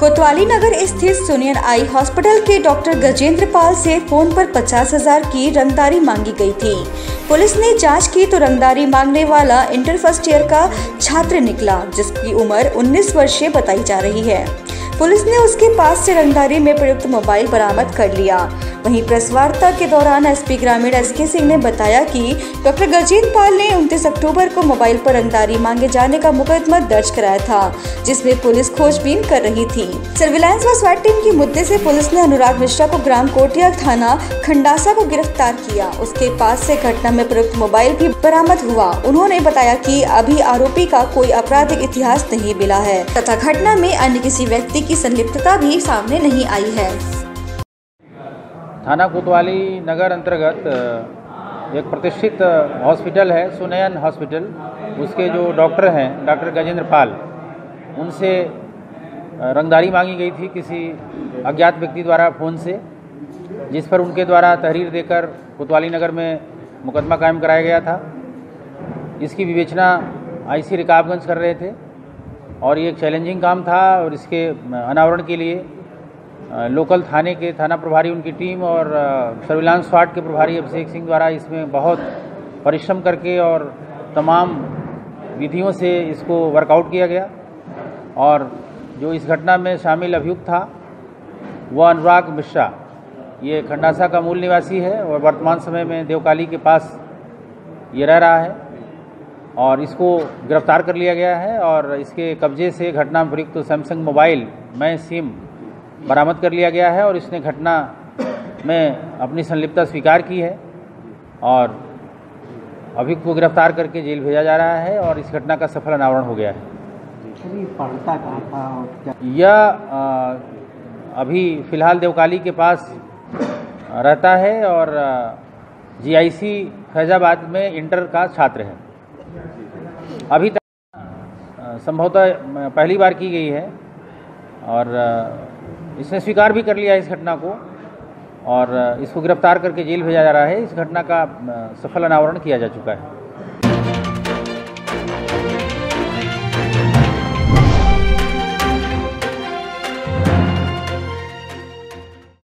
कोतवाली नगर स्थित Sonian eye hospital के डॉक्टर गजेंद्रपाल से फोन पर 50,000 की रंगदारी मांगी गई थी। पुलिस ने जांच की तो रंगदारी मांगने वाला इंटर फर्स्ट ईयर का छात्र निकला, जिसकी उम्र 19 वर्षीय बताई जा रही है। पुलिस ने उसके पास से रंगदारी में प्रयुक्त मोबाइल बरामद कर लिया। वहीं प्रेस वार्ता के दौरान एसपी ग्रामीण एसके सिंह ने बताया कि डॉक्टर गजेंद्रपाल ने 29 अक्टूबर को मोबाइल पर रंगदारी मांगे जाने का मुकदमा दर्ज कराया था, जिसमें पुलिस खोजबीन कर रही थी। सर्विलांस व स्वैट टीम के मुद्दे से पुलिस ने अनुराग मिश्रा को ग्राम कोटिया थाना खंडासा को गिरफ्तार किया। उसके पास से घटना में प्रयुक्त मोबाइल भी बरामद हुआ। उन्होंने बताया कि अभी आरोपी का कोई आपराधिक इतिहास नहीं मिला है तथा घटना में अन्य किसी व्यक्ति की संलिप्तता भी सामने नहीं आई है। थाना कोतवाली नगर अंतर्गत एक प्रतिष्ठित हॉस्पिटल है, सुनयन हॉस्पिटल, उसके जो डॉक्टर हैं डॉक्टर गजेंद्रपाल, उनसे रंगदारी मांगी गई थी किसी अज्ञात व्यक्ति द्वारा फ़ोन से, जिस पर उनके द्वारा तहरीर देकर कोतवाली नगर में मुकदमा कायम कराया गया था। इसकी विवेचना आईसी रकाबगंज कर रहे थे और ये एक चैलेंजिंग काम था और इसके अनावरण के लिए लोकल थाने के थाना प्रभारी, उनकी टीम और सर्विलांस स्वाट के प्रभारी अभिषेक सिंह द्वारा इसमें बहुत परिश्रम करके और तमाम विधियों से इसको वर्कआउट किया गया। और जो इस घटना में शामिल अभियुक्त था वह अनुराग मिश्रा, ये खंडासा का मूल निवासी है और वर्तमान समय में देवकाली के पास ये रह रहा है और इसको गिरफ्तार कर लिया गया है। और इसके कब्जे से घटना में प्रयुक्त सैमसंग मोबाइल में सिम बरामद कर लिया गया है और इसने घटना में अपनी संलिप्तता स्वीकार की है और अभियुक्त को गिरफ्तार करके जेल भेजा जा रहा है और इस घटना का सफल अनावरण हो गया है। पढ़ता कहाँ था और क्या? यह अभी फ़िलहाल देवकाली के पास रहता है और जीआईसी फैजाबाद में इंटर का छात्र है। अभी तक संभवतः पहली बार की गई है और इसने स्वीकार भी कर लिया इस घटना को और इसको गिरफ्तार करके जेल भेजा जा रहा है। इस घटना का सफल अनावरण किया जा चुका है।